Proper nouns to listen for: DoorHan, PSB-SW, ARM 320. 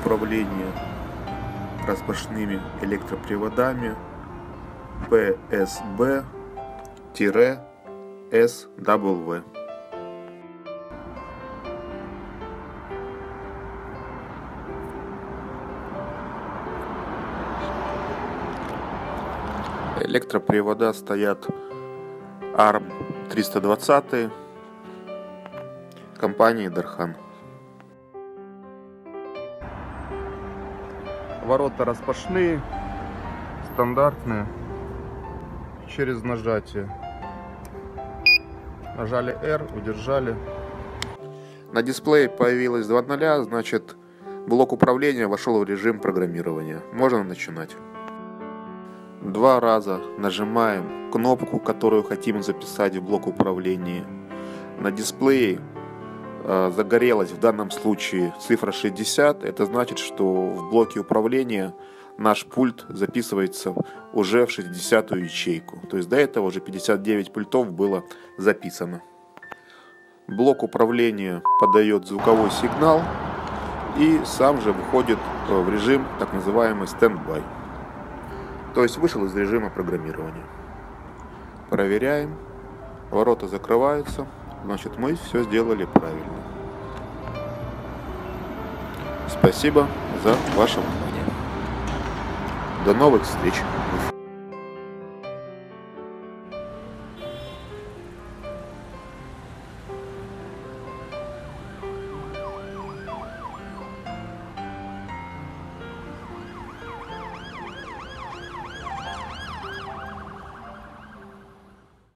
управление распашными электроприводами PSB-SW. Электропривода стоят ARM 320 компании DoorHan. Ворота распашные, стандартные, через нажатие. Нажали R, удержали. На дисплее появилось 2 0, значит, блок управления вошел в режим программирования. Можно начинать. 2 раза нажимаем кнопку, которую хотим записать в блок управления. На дисплее загорелась в данном случае цифра 60. Это значит, что в блоке управления наш пульт записывается уже в 60-ю ячейку. То есть до этого уже 59 пультов было записано. Блок управления подает звуковой сигнал и сам же выходит в режим так называемый стендбай. То есть вышел из режима программирования. Проверяем. Ворота закрываются. Значит, мы все сделали правильно. Спасибо за ваше внимание. До новых встреч!